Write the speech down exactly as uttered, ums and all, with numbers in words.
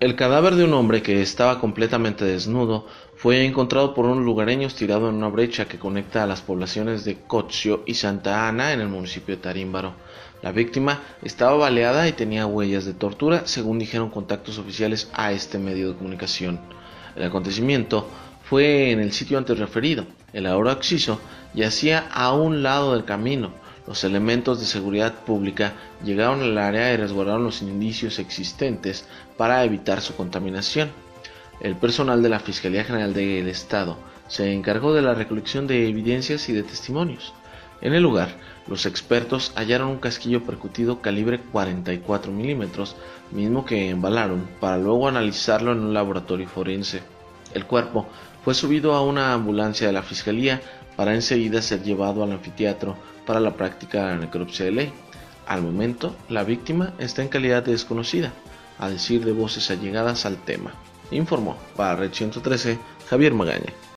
El cadáver de un hombre que estaba completamente desnudo fue encontrado por un lugareño estirado en una brecha que conecta a las poblaciones de Cotzio y Santa Ana en el municipio de Tarímbaro. La víctima estaba baleada y tenía huellas de tortura, según dijeron contactos oficiales a este medio de comunicación. El acontecimiento fue en el sitio antes referido. El ahora occiso yacía a un lado del camino. Los elementos de seguridad pública llegaron al área y resguardaron los indicios existentes para evitar su contaminación. El personal de la Fiscalía General del Estado se encargó de la recolección de evidencias y de testimonios. En el lugar, los expertos hallaron un casquillo percutido calibre cuarenta y cuatro milímetros, mismo que embalaron para luego analizarlo en un laboratorio forense. El cuerpo fue subido a una ambulancia de la Fiscalía para enseguida ser llevado al anfiteatro para la práctica de la necropsia de ley. Al momento, la víctima está en calidad de desconocida, a decir de voces allegadas al tema. Informó para Red ciento trece, Javier Magaña.